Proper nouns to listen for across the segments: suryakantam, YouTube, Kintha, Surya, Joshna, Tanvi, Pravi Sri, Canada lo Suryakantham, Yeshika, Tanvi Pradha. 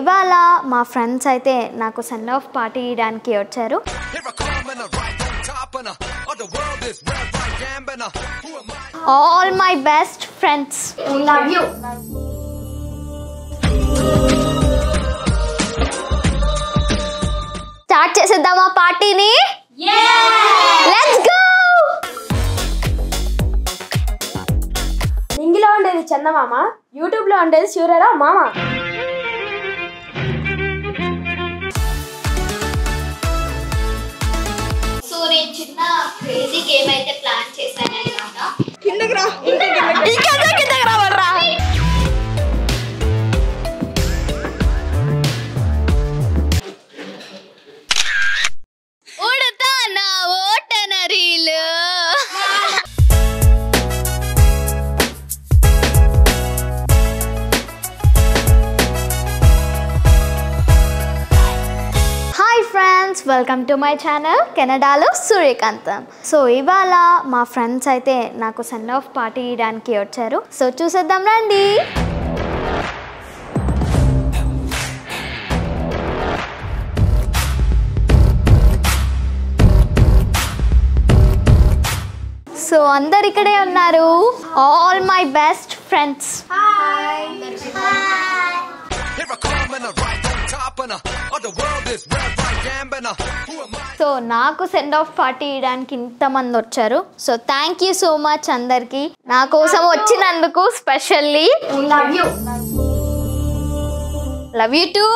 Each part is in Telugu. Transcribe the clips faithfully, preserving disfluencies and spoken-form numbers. ఇవాళ మా ఫ్రెండ్స్ అయితే నాకు సన్ ఆఫ్ పార్టీ ఇవ్వడానికి వచ్చారు. All my best friends, love you. Start చేసేద్దామా పార్టీని? Let's go. ఇంగిలో ఉండేది చందమామ, యూట్యూబ్ లో ఉండేది సూర్యరా మామ. Welcome to my channel Canada లో సూర్యకాంతం. సో ఇవాళ మా ఫ్రెండ్స్ అయితే నాకు సన్ ఆఫ్ పార్టీ ఇవ్వడానికి వచ్చారు. సో చూసేద్దాం రండి. సో అందరు ఇక్కడే ఉన్నారు. All my best friends. So నాకు సెండ్ ఆఫ్ పార్టీ ఇవ్వడానికి ఇంతమంది వచ్చారు. So thank you so much అందరికి నా కోసం వచ్చినందుకు. Specially love you. Love you too.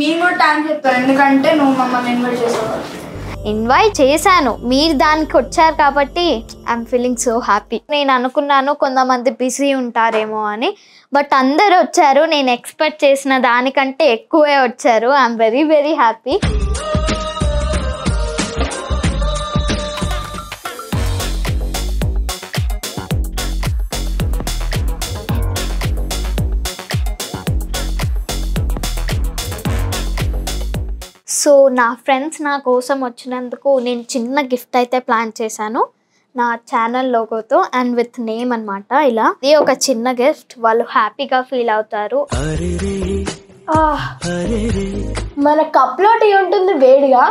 మీరు కూడా టైం చెప్తాను, ఎందుకంటే నువ్వు మమ్మల్ని ఇన్వైట్ చేసేవాళ్ళు. ఇన్వైట్ చేశాను, మీరు దానికి వచ్చారు కాబట్టి ఐఎమ్ ఫీలింగ్ సో హ్యాపీ. నేను అనుకున్నాను కొంతమంది బిజీ ఉంటారేమో అని, బట్ అందరు వచ్చారు. నేను ఎక్స్పెక్ట్ చేసిన దానికంటే ఎక్కువే వచ్చారు. I'm very very happy. So నా ఫ్రెండ్స్ నా కోసం వచ్చినందుకు నేను చిన్న గిఫ్ట్ అయితే ప్లాన్ చేశాను, నా ఛానల్ లోగోతో అండ్ విత్ నేమ్ అనమాట. ఇలా ఇది ఒక చిన్న గిఫ్ట్, వాళ్ళు హ్యాపీగా ఫీల్ అవుతారు. మన కప్లో టీ ఉంటుంది వేడిగా,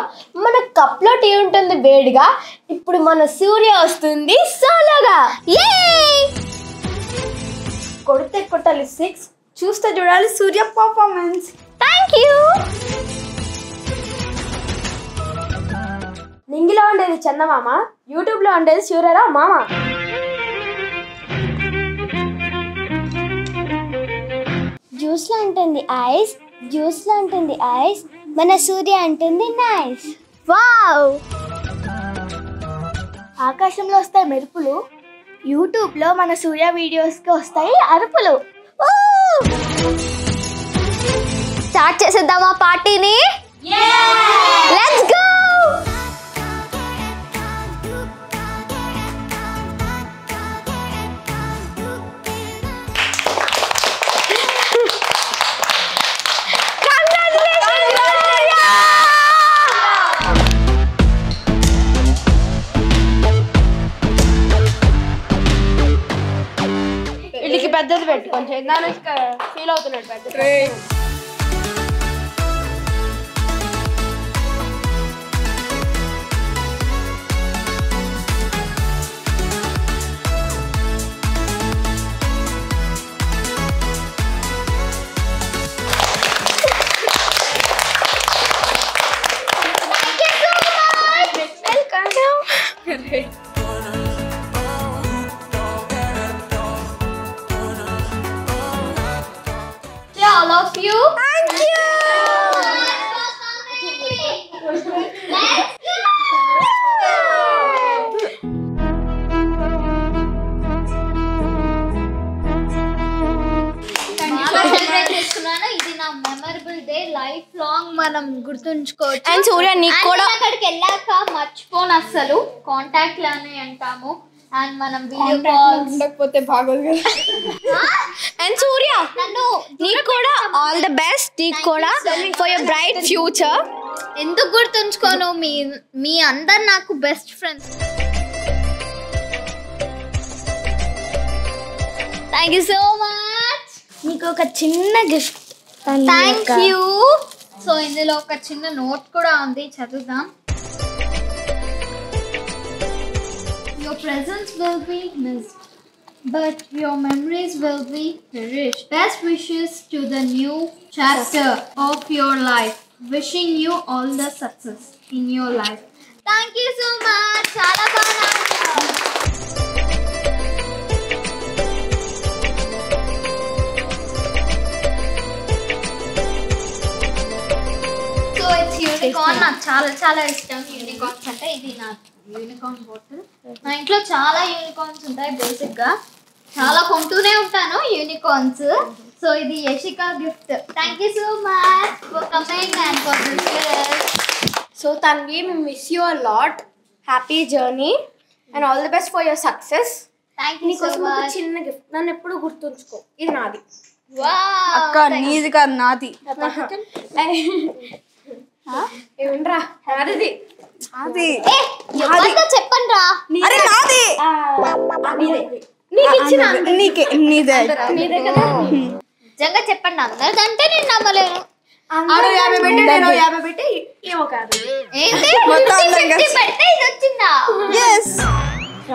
మన కప్లో టీ ఉంటుంది వేడిగా. ఇప్పుడు మన సూర్య వస్తుంది సోలోగా. ఏ కొడితే కొట్టాలి సిక్స్, చూస్తే చూడాలి సూర్య పర్ఫార్మెన్స్. Thank you. నింగిలో ఉండేది చందమామ, యూట్యూబ్ లో ఉండేది సూర్యరా మామ. జ్యూస్ లో ఉంటుంది ఐస్, జ్యూస్ లో ఉంటుంది ఐస్, మన సూర్య అంటుంది నైస్. వావ్. ఆకాశంలో వస్తాయి మెరుపులు, యూట్యూబ్ లో మన సూర్య వీడియోస్ కి వస్తాయి అరుపులు. స్టార్ట్ చేసేద్దామా పార్టీని? Let's go. పెద్దది పెట్టు, కొంచెం ఫీల్ అవుతున్నాడు పెద్ద. గుర్తుంచుకోవచ్చు. అండ్ సూర్య నీకు కూడా అక్కడికి వెళ్ళాక మర్చిపోను అసలు, కాంటాక్ట్ లానే అంటాము. అండ్ మనం వీడియో కాల్ ఉండకపోతే బాగోదు కదా. అండ్ సూర్య నన్ను నీకు కూడా ఆల్ ద బెస్ట్, నీకు కూడా ఫర్ యువర్ బ్రైట్ ఫ్యూచర్. ఎందుకు గుర్తుంచుకోను, మీ మీ అందరు నాకు best friends. Thank you so much. Meeku oka chinna gift. Thank you. So indulo oka chinna note kuda undi chadudam. Your presence will be missed, but your memories will be cherished. Best wishes to the new chapter of your life. Wishing you all the success in your life. Thank you so much. Chala bana. Unicorn నాకు చాలా చాలా ఇష్టం. యూనికార్న్స్ అంటే ఇది నా యూనికార్న్ బాటిల్. మా ఇంట్లో చాలా యూనికార్న్స్ ఉంటాయి. బేసిక్ గా చాలా కొంటూనే ఉంటాను యూనికార్న్స్. సో ఇది Yashika gift. Thank you so much for coming and for this. So Tanvi, we miss you a lot. Happy journey and all the best for your success. Thank you so much. నీకోసం ఒక చిన్న గిఫ్ట్. నన్ను ఎప్పుడు గుర్తుంచుకో. ఇది నాది. వావ్ అక్క నీది కాదు నాది. ఏమండ్రా నాది నాది ఏ నాది చెప్పండ్రా. అరే నాది నీకు ఇచ్చినా నీకే నీదే నీదే కదా. నిజంగా చెప్పండి అందరిదంటే నేను నమ్మలేను. ఆడు యాభై పెట్టే నేను యాభై పెట్టి ఏమో కాదు ఏంటి ఫిఫ్టీ పెడితే ఇది వచ్చిందా? ఎస్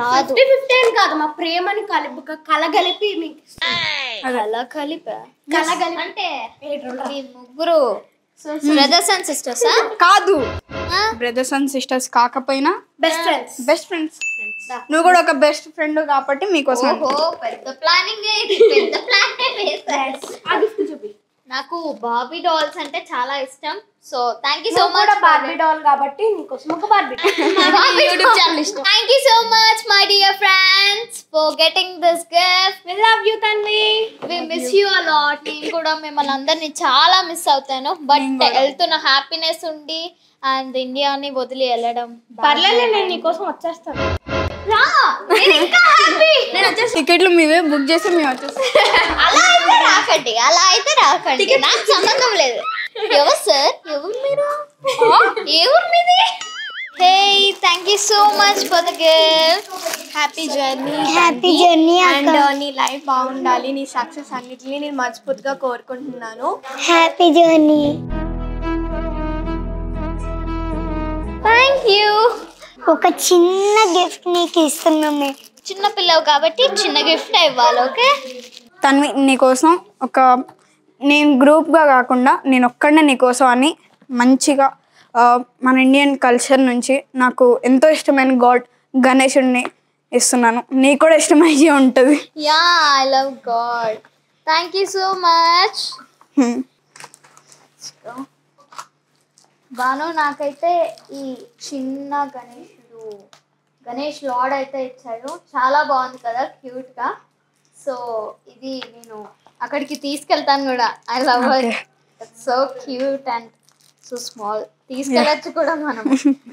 రాదు ఫిఫ్టీ కాదు. మా ప్రేమని కలిపి కలగలిపి మీకు అలా కలిపి కలగలిపి అంటే మీ ముగ్గురు బ్రదర్స్ అండ్ సిస్టర్స్ కాదు. బ్రదర్స్ అండ్ సిస్టర్స్ కాకపోయినా బెస్ట్ ఫ్రెండ్స్. బెస్ట్ ఫ్రెండ్స్ నువ్వు కూడా ఒక బెస్ట్ ఫ్రెండ్ కాబట్టి మీకోసం. ఓహో పెద్ద ప్లానింగ్ ఇది. పెద్ద ప్లాన్ వేసారు. అది చూపి. నాకు బార్బీ డాల్స్ అంటే చాలా ఇష్టం. So thank you so much. Barbie doll కాబట్టి మీకోసం ఒక బార్బీ యూట్యూబ్ ఛానల్ ఇష్టం. Thank you so much my dear friends for getting this gift. We love you Tanvi. We miss you a lot. నేను కూడా మిమ్మల్ని అందరిని చాలా మిస్ అవుతాను. బట్ వెళ్తున్న హ్యాపీనెస్ ఉండి అండ్ ఇండియాని వదిలి వెళ్ళడం పర్లేదు. నేను నీకోసం వచ్చేస్తాను. రా నేను ఇంకా హ్యాపీ. నేను వచ్చేసి టికెట్లు మీవే బుక్ చేసి మేము వచ్చేస్తాం. అలా అయితే రాకండి. అలా అయితే రాకండి. నాకు సంబంధం లేదు. ఎవరు సార్ ఎవరు మీరు ఎవరు మీది? Hey, thank you so much for the gift. Happy journey. Happy journey and నీ లైఫ్ బాగుండాలి. నీ సక్సెస్ అన్నిటిని నేను మనస్ఫూర్తిగా కోరుకుంటున్నాను. Happy journey. Thank you. ఒక చిన్న గిఫ్ట్ నీకు ఇస్తున్నాను. చిన్న పిల్లవు కాబట్టి చిన్న గిఫ్ట్ ఇవ్వాలి. ఓకే Tanvi, నీ కోసం ఒక నేను గ్రూప్ గా కాకుండా నేను ఒక్కడే నీ కోసం అని మంచిగా మన ఇండియన్ కల్చర్ నుంచి నాకు ఎంతో ఇష్టమైన గాడ్ గణేశుడిని ఇస్తున్నాను. నీకు కూడా ఇష్టమయ్యే ఉంటుంది. Yeah I love God. Thank you so much. Banu నాకైతే ఈ చిన్న గణేశుడు గణేష్ లార్డ్ అయితే ఇచ్చాడు. చాలా బాగుంది కదా క్యూట్గా. సో ఇది నేను అక్కడికి తీసుకెళ్తాను కూడా. I love it. It's so cute and so small. తీసుకెళ్ళచ్చు కూడా మనం.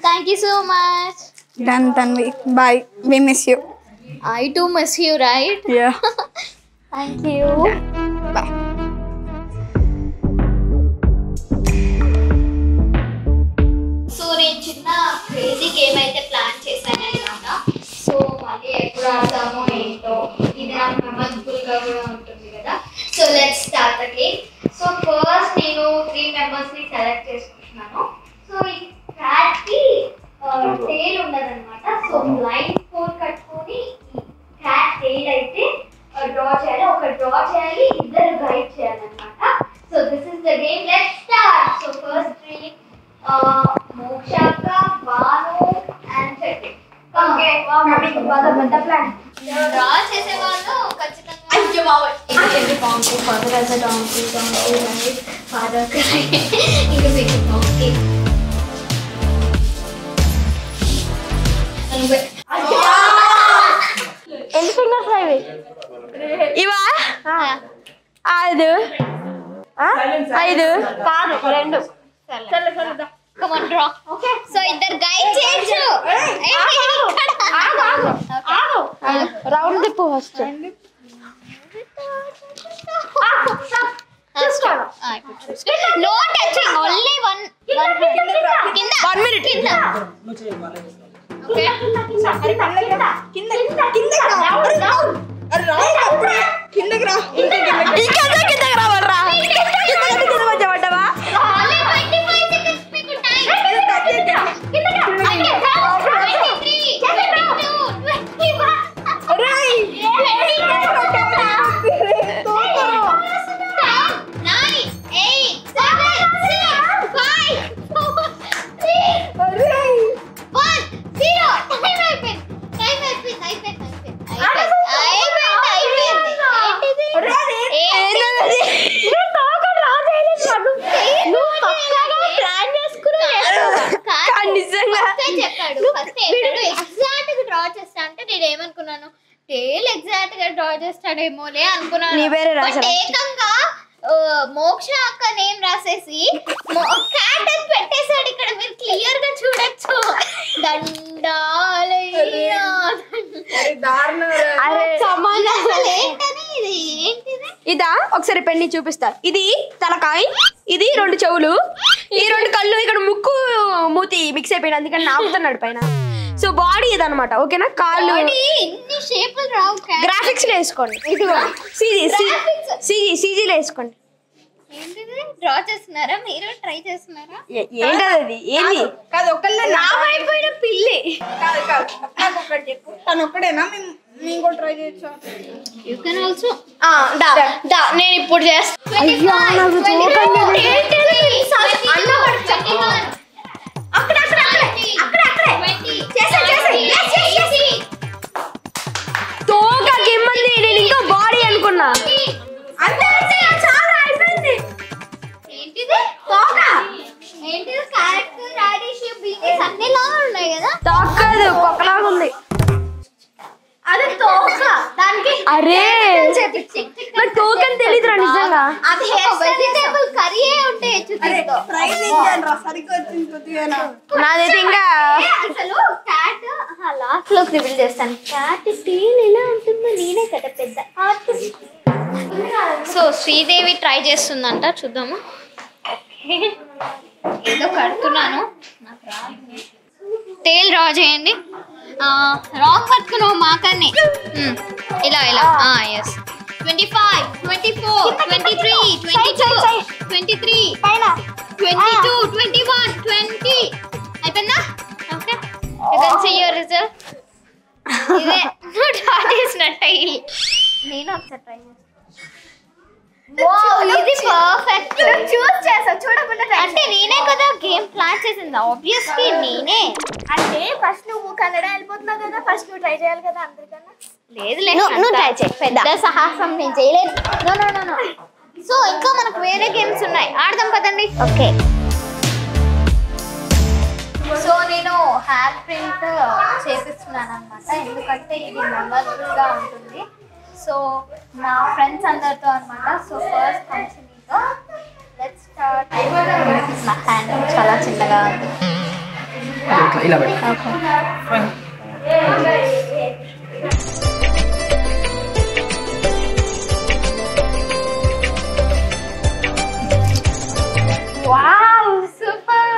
Thank you so much. Done Tanvi. Bye. We miss you. I too miss you right. Yeah thank you. Bye. So నేను చిన్న క్రేజీ గేమ్ అయితే ప్లాన్ చేశాను అనమాట. సో మళ్ళీ ఎప్పుడు ఆడతామో ఏంటో. ఇది నాకు మెమరబుల్గా కూడా ఉంటుంది కదా. So let's start the game. So first నేను త్రీ మెంబర్స్ని సెలెక్ట్ చేసుకుంటున్నాను. సో ఈ క్యాట్కి టెయిల్ ఉండదన్నమాట. సో లైన్ ఫోర్ కట్టుకొని క్యాట్ టెయిల్ అయితే డ్రా చేయాలి. ఒక డ్రా చేయాలి, ఇద్దరు గైడ్ చేయాలన్నమాట. So this is the game. Let's start. So first three మోక్షాక, బాను అండ్ చెట్టి. ఓకే బాగా పెద్ద ప్లాన్. డ్రా చేసేవాళ్ళు ఖచ్చితంగా రౌండ్ తిప్పు first. No touching, only one one minute. Kintha okay Kintha Kintha Kintha Kintha round round round. Kintha వేలు ఎగ్జాక్ట్ గా డ్రా చేస్తాడేమోలే అనుకున్నాను. నీ వేరే రాశాను. ఏకంగా మోక్ష అక్క నేమ్ రాసేసి క్యాట్ అని పెట్టేసాడు. ఇక్కడ మీరు క్లియర్ గా చూడొచ్చు. దండాలయ్యా ఇదా ఒకసారి పెన్ని చూపిస్తా. ఇది తలకాయ, ఇది రెండు చెవులు, ఈ రెండు కళ్ళు, ఇక్కడ ముక్కు మూతి మిక్స్ అయిపోయింది అందుకని నాకుతున్నాడు పైన. సో బాడీ ఇదనమాట. ఓకేనా? కాళ్ళు గ్రాఫిక్స్ వేసుకోండి, సీజీలో వేసుకోండి. డ్రా చేస్తున్నారా మీరు? ట్రై చేస్తున్నారా? ఏంటది? ఏమి కాదు, ఒకళ్ళు నావైపోయిన పిల్లి కాదు కాదు నాకు ఒకటి చెప్పు. తను ఒక్కడేనా? నేను కూడా ట్రై చేయొచ్చు. యు కెన్ ఆల్సో ఆ దా దా నేను ఇప్పుడు చేస్తా. అయ్యో నాకు చూడకండి. అన్న వాడు చెప్పు. అక్కడ అక్కడ అక్కడ అక్కడ ట్వంటీ చేసే చేసే yes yes yes తోక గిమ్మంది. నేను ఇంకా బాడీ అనుకున్నా. అంతే అంతే చాలా అయిపోయింది. ఏంటిది తోక? ఏంటిది కరెక్ట్? రాడిష్ బీన్స్ అన్ని లా ఉన్నాయి కదా. తోకదు కొకలా ఉంది. అదే తోక. దానికి అరే మరి తోకని తెలియదురా నిజంగా. అది వెజిటబుల్ కర్రీయే ఉంటాయి. చూడండి ఫ్రై నింజన్ రా సరిగ్గా వచ్చింది కొద్దిగానా. నాదైతే ఇంకా అసలు క్యాట్ ఆ లాస్ట్ లో రివీల్ చేస్తాను. క్యాట్ టీల్ ఎలా ఉంటుందో నేనే కదా పెద్ద ఆర్టిస్ట్. సో శ్రీదేవి ట్రై చేస్తుందంట, చూద్దాము. ఏదో కడుతున్నాను. తేల్ రా చేయండి. రాంగ్ పట్టుకున్నావు మాకనే. ఇలా ఇలా yes. Twenty five twenty four twenty three twenty two twenty three twenty two twenty one twenty అయిపోయిందా? ఓకే యువర్ రిజల్ట్ ఇదే. నువ్వు డ్రా చేసినట్టు నేను ఒకసారి ట్రై చేస్తాను. అంటే నేనే కదా గేమ్ ప్లాన్ చేసింది. ఆబ్వియస్లీ నేనే. అంటే ఫస్ట్ నువ్వు కన్నడ వెళ్ళిపోతున్నావు కదా, ఫస్ట్ నువ్వు ట్రై చేయాలి కదా అందరికన్నా. లేదు లేదు నువ్వు ట్రై చేయి. పెద్ద సాహసం నేను చేయలేదు. సో ఇంకా మనకు వేరే గేమ్స్ ఉన్నాయి, ఆడదాం కదండి. ఓకే సో నేను హ్యాండ్ ప్రింట్ చేపిస్తున్నాను అనమాట, ఎందుకంటే ఇది మెమరబుల్ గా ఉంటుంది. సో నా ఫ్రెండ్స్ అందరితో అనమాట. సో ఫస్ట్ కంపెనీతో లెట్స్ స్టార్ట్. నా హ్యాండ్ చాలా చిన్నగా ఉంది. Wow super.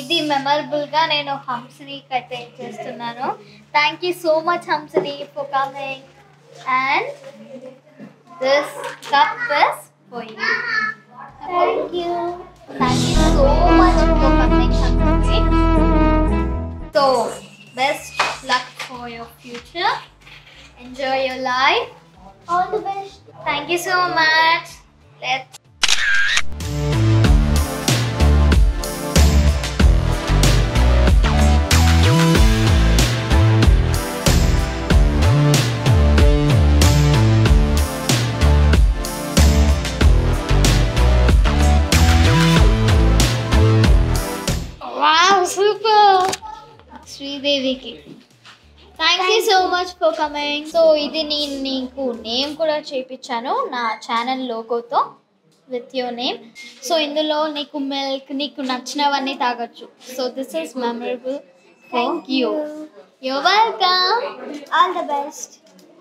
ఇది మెమరబుల్గా నేను హంసనీకి అయితే చేస్తున్నాను. Thank you so much Hamsini for coming and This cup is for you. Thank you. Thank you so much for coming today. So, best luck for your future. Enjoy your life. All the best. Thank you so much. Let's శ్రీదేవికి thank you so much for coming. So ఇది నేను నీకు నేమ్ కూడా చేయించాను నా ఛానల్ లోగోతో విత్ యువర్ నేమ్. సో ఇందులో నీకు మిల్క్, నీకు నచ్చినవన్నీ తాగొచ్చు. So this is memorable. Thank you. Your welcome. All the best.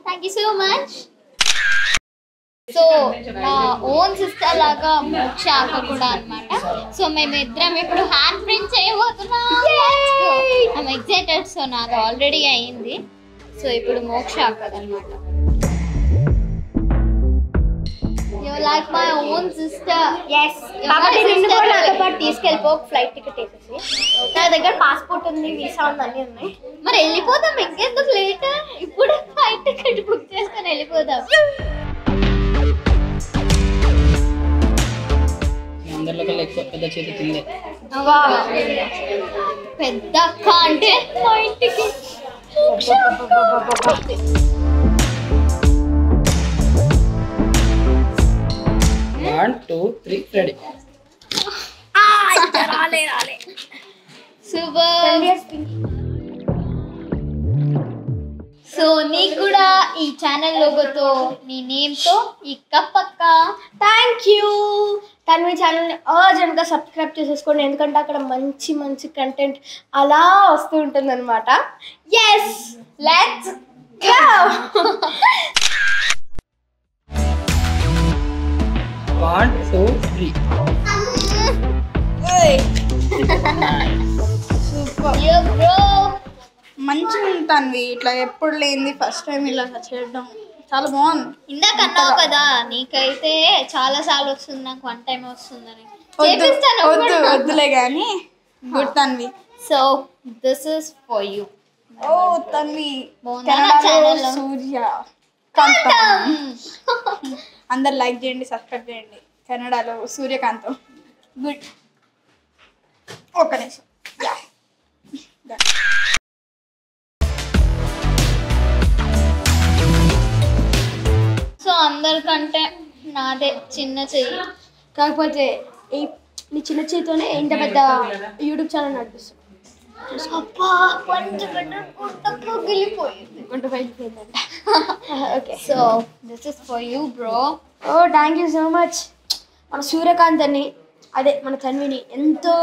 Thank you so much. So నా ఓన్ సిస్టర్ లాగా మోక్ష అక్క కూడా అనమాట. సో మేమిద్దరం ఇప్పుడు హ్యాండ్ ప్రింట్ చేయబోతున్నాం. ఎగ్జైటెడ్. సో నాది ఆల్రెడీ అయింది. సో ఇప్పుడు మోక్ష అక్కదనమాట. You like my own sister. yes బాబాయ్ నిన్ను కూడా నాతో పాటు తీసుకెళ్ళిపో. ఫ్లైట్ టికెట్ వేసేసి నా దగ్గర పాస్పోర్ట్ ఉంది, వీసా ఉంది, అన్నీ ఉన్నాయి. మరి వెళ్ళిపోదాం, ఇంకెందుకు లేట్. ఇప్పుడు ఫ్లైట్ టికెట్ బుక్ చేసుకొని వెళ్ళిపోదాం. పెద్ద చేతి తిందే పెద్ద అంటే three, ready. Ah, rale, rale. Super. So, Nikuda, e channel logo to, ni name to, e kapaka. Thank you. Tanvi channel, urge and subscribe to this code and contact a munchy munchy content. Allah, student and mata. Yes, let's go. One, two, three. Super. Yo, bro. Manchun Tanvi, itla eppur leindi first time illa cheyadam. Chala bagundi. Inda kannavu kada, nikaithe chala saarlu vastundi naaku one time vastundani. Chepistanu oddu oddule gaani. Good Tanvi. So this is for you. Oh Tanvi. Canada lo Suryakantham. Andaru like cheyandi, subscribe cheyandi. Canada lo Suryakantham. Good. Okay. Yeah. Done. కంటే నాదే చిన్న చెయ్యి కాకపోతే ఈ ని చిన్న చెయ్యితోనే ఎంత పెద్ద యూట్యూబ్ ఛానల్ నడుస్తుంది. అబ్బా కొంచెం కొంటకు గిలిపోయింది. కొంట పైపోయిందంట. Okay so this is for you bro. Oh thank you so much. మన సూర్యకాంతని అదే మన తన్విని ఎంతో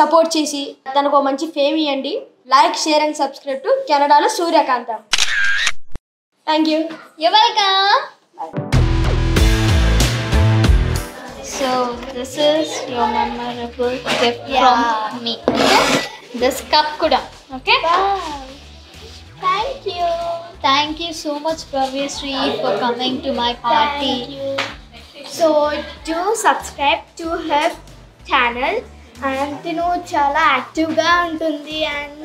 సపోర్ట్ చేసి తనకు మంచి ఫేమ్ ఇయండి. Like share and subscribe to కెనడాలో Suryakantham. Thank you. You welcome. So this is your memorable gift yeah. from me. This cup kuda. Okay? Wow. Thank you. Thank you so much Pravi Sri for coming to my party. Thank you. So do subscribe to her channel and you know chala active ga untundi and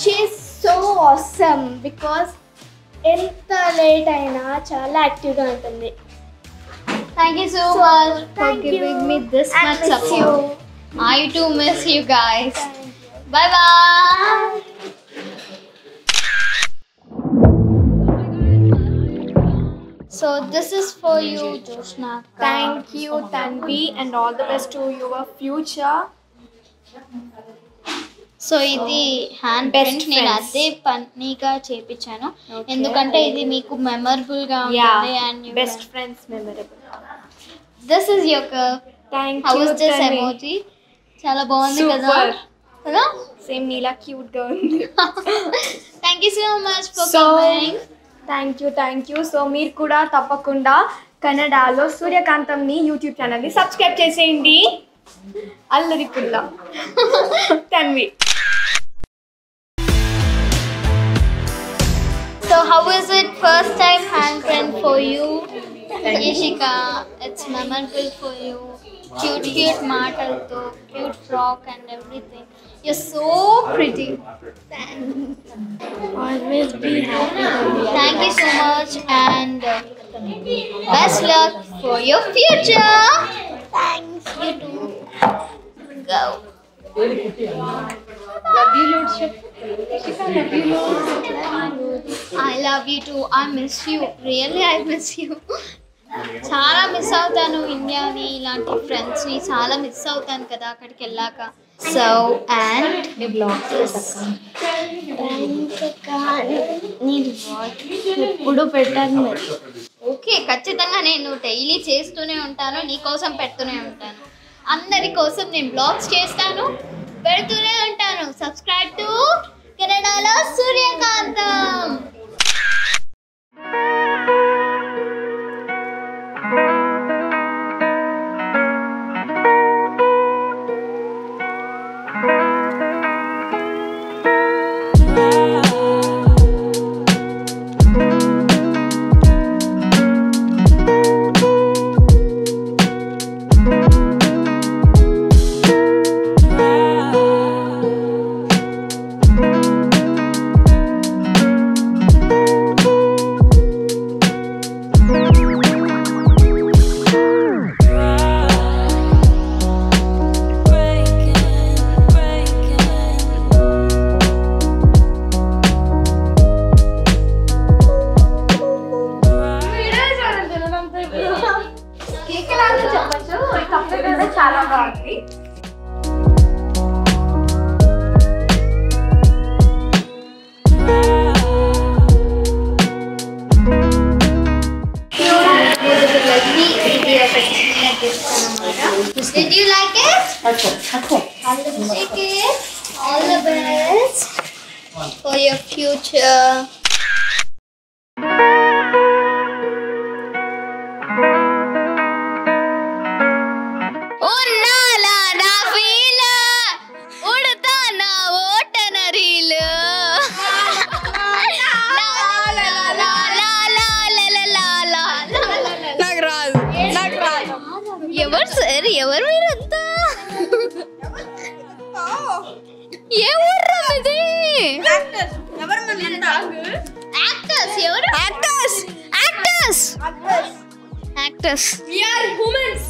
she's so awesome because ఎంత లేట్ అయినా చాలా యాక్టివ్ గా ఉంటుంది. Thank you so, so much for giving you. me this I much support. You. I too miss you guys. You. Bye bye. So this is for you Joshna. Thank you Tanvi and all the best to your future. So, ఇది హ్యాండ్ ప్రింట్ నేను అదే పన్నీగా చేపించాను ఎందుకంటే ఇది మీకు మెమరబుల్ గా ఉంటుంది and best friends memorable. This is your cup. Thank you. How is this emoji? చాలా బాగుంది కదా కదా సేమ్ నీలా క్యూట్ గా ఉంది. Thank you so much for coming. Thank you thank you. So మీరు కూడా తప్పకుండా కన్నడలో సూర్యకాంతం ని YouTube ఛానల్ ని సబ్స్క్రైబ్ చేసేయండి. అల్లరికుల్లా Tanvi. So how is it first time handprint for you? Yeshika, it's memorable for you. Cute cute martel, cute frock and everything. You're so pretty. Always be happy. Thank you so much and best luck for your future. Thanks you too. Go. Love you Lordship. I love you too. I miss you. Really, I miss you. చాలా మిస్ అవుతాను ఇండియాని ఇలాంటి ఫ్రెండ్స్ని చాలా మిస్ అవుతాను కదా అక్కడికి వెళ్ళాక. సో అండ్ మీ బ్లాగ్ ఎప్పుడు పెట్టాను మరి ఓకే ఖచ్చితంగా నేను డైలీ చేస్తూనే ఉంటాను నీకోసం పెడుతూనే ఉంటాను అందరి కోసం నేను బ్లాగ్స్ చేస్తాను పెడుతూనే ఉంటాను. సబ్స్క్రైబ్ టు కెనడాలో సూర్యకాంతం. చాలా బాగుంది. Did you like it? Okay. Okay. Take it. All the best for your future. ఎవరు మీరంతా ఏ ఊర్రా ఇది? యాక్టర్స్ ఎవరు మీరంతా? యాక్టర్స్ ఎవరు? Actors actors actors we are humans.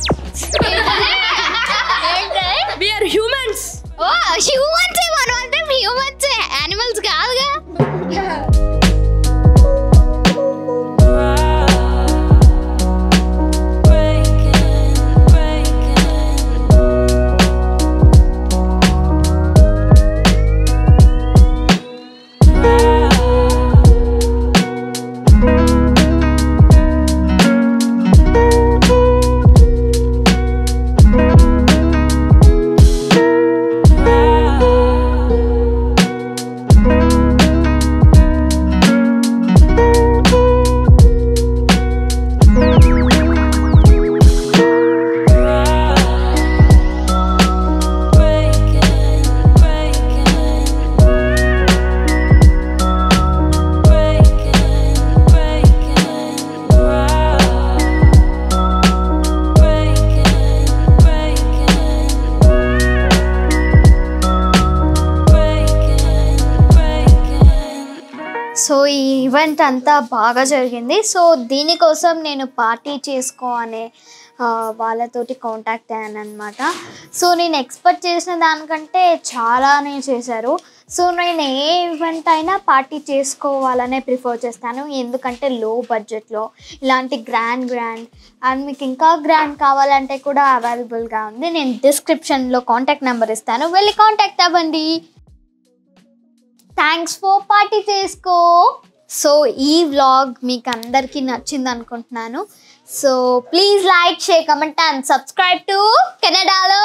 We are humans. Oh she humans. One of them humans. Animals కాదుగా. సో ఈ ఈవెంట్ అంతా బాగా జరిగింది. సో దీనికోసం నేను పార్టీ చేసుకో అనే వాళ్ళతోటి కాంటాక్ట్ అయ్యాను అనమాట. సో నేను ఎక్స్పెక్ట్ చేసిన దానికంటే చాలానే చేశారు. సో నేను ఏ ఈవెంట్ అయినా పార్టీ చేసుకోవాలనే ప్రిఫర్ చేస్తాను, ఎందుకంటే లో బడ్జెట్లో ఇలాంటి గ్రాండ్ గ్రాండ్ అండ్ మీకు ఇంకా గ్రాండ్ కావాలంటే కూడా అవైలబుల్గా ఉంది. నేను డిస్క్రిప్షన్లో కాంటాక్ట్ నెంబర్ ఇస్తాను, వెళ్ళి కాంటాక్ట్ అవ్వండి. థ్యాంక్స్ ఫర్ పార్టీ చేసుకో. సో ఈ వ్లాగ్ మీకు అందరికీ నచ్చింది అనుకుంటున్నాను. So please like, share, comment and subscribe to Canada లో